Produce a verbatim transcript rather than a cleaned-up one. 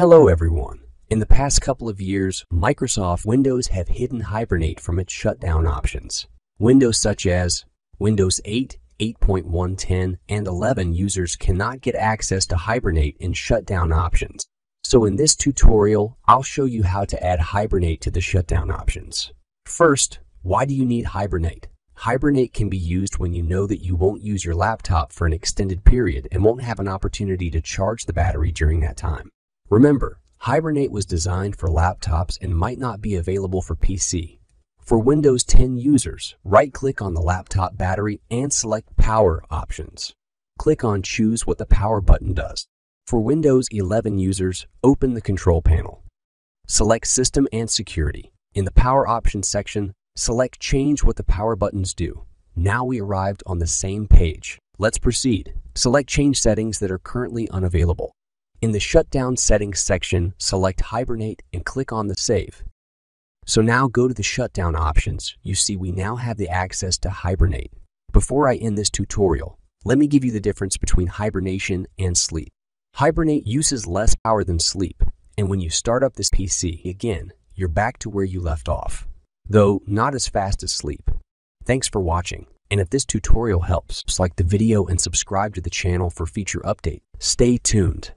Hello everyone. In the past couple of years, Microsoft Windows have hidden Hibernate from its shutdown options. Windows such as Windows eight, eight point one, ten, and eleven users cannot get access to Hibernate in shutdown options. So in this tutorial, I'll show you how to add Hibernate to the shutdown options. First, why do you need Hibernate? Hibernate can be used when you know that you won't use your laptop for an extended period and won't have an opportunity to charge the battery during that time. Remember, Hibernate was designed for laptops and might not be available for P C. For Windows ten users, right-click on the laptop battery and select Power Options. Click on Choose what the power button does. For Windows eleven users, open the control panel. Select System and Security. In the Power Options section, select Change what the power buttons do. Now we arrived on the same page. Let's proceed. Select Change settings that are currently unavailable. In the Shutdown Settings section, select Hibernate and click on the Save. So now go to the shutdown options. You see we now have the access to Hibernate. Before I end this tutorial, let me give you the difference between hibernation and sleep. Hibernate uses less power than sleep, and when you start up this P C again, you're back to where you left off, though not as fast as sleep. Thanks for watching, and if this tutorial helps, like the video and subscribe to the channel for future updates. Stay tuned.